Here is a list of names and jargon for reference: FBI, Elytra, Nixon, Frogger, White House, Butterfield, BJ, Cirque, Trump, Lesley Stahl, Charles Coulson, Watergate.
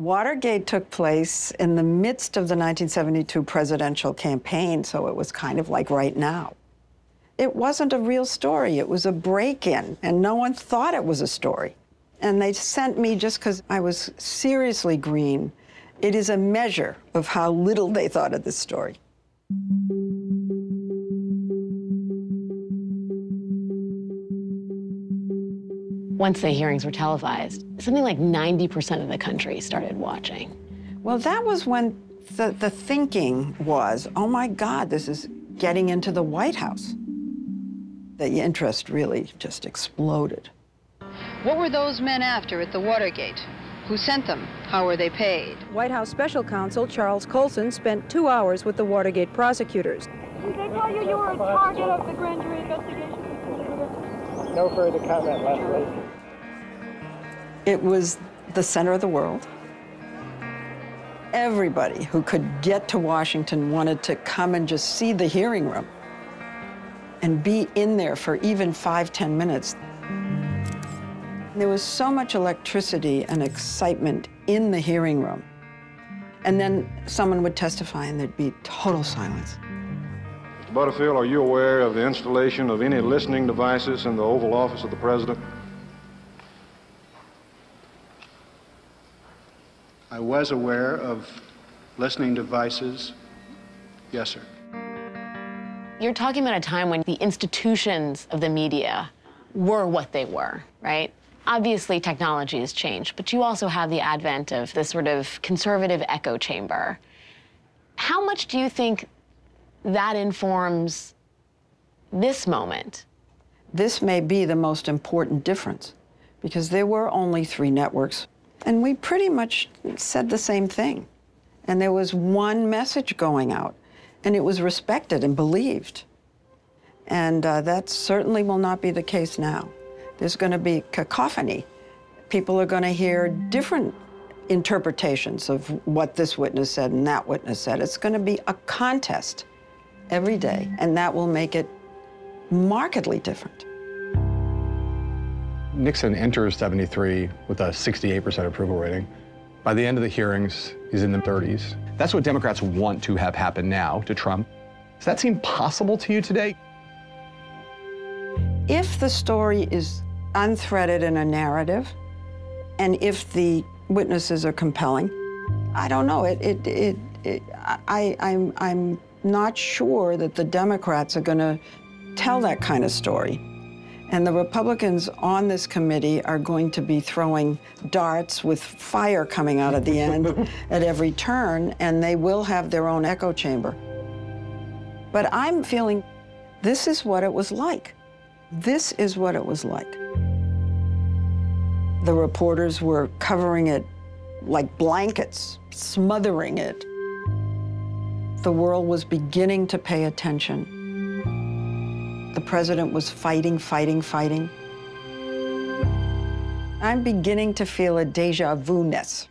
Watergate took place in the midst of the 1972 presidential campaign, so it was kind of like right now. It wasn't a real story. It was a break-in, and no one thought it was a story. And they sent me just because I was seriously green. It is a measure of how little they thought of this story. Once the hearings were televised, something like 90% of the country started watching. Well, that was when the thinking was, oh my God, this is getting into the White House. The interest really just exploded. What were those men after at the Watergate? Who sent them? How were they paid? White House Special Counsel Charles Coulson spent 2 hours with the Watergate prosecutors. Did they tell you you were a target of the grand jury investigation? No further comment, Leslie. It was the center of the world. Everybody who could get to Washington wanted to come and just see the hearing room and be in there for even 5–10 minutes. There was so much electricity and excitement in the hearing room. And then someone would testify and there'd be total silence. Mr. Butterfield, are you aware of the installation of any listening devices in the Oval Office of the President? I was aware of listening devices. Yes, sir. You're talking about a time when the institutions of the media were what they were, right? Obviously, technology has changed, but you also have the advent of this sort of conservative echo chamber. How much do you think that informs this moment? This may be the most important difference, because there were only 3 networks, and we pretty much said the same thing. And there was one message going out. And it was respected and believed. And that certainly will not be the case now. There's going to be cacophony. People are going to hear different interpretations of what this witness said and that witness said. It's going to be a contest every day, and that will make it markedly different. Nixon enters 73 with a 68% approval rating. By the end of the hearings, he's in the 30s. That's what Democrats want to have happen now to Trump. Does that seem possible to you today? If the story is unthreaded in a narrative, and if the witnesses are compelling, I don't know. I'm not sure that the Democrats are going to tell that kind of story. And the Republicans on this committee are going to be throwing darts with fire coming out of the end at every turn, and they will have their own echo chamber. But I'm feeling this is what it was like. This is what it was like. The reporters were covering it like blankets, smothering it. The world was beginning to pay attention. The president was fighting, fighting, fighting. I'm beginning to feel a déjà vu-ness.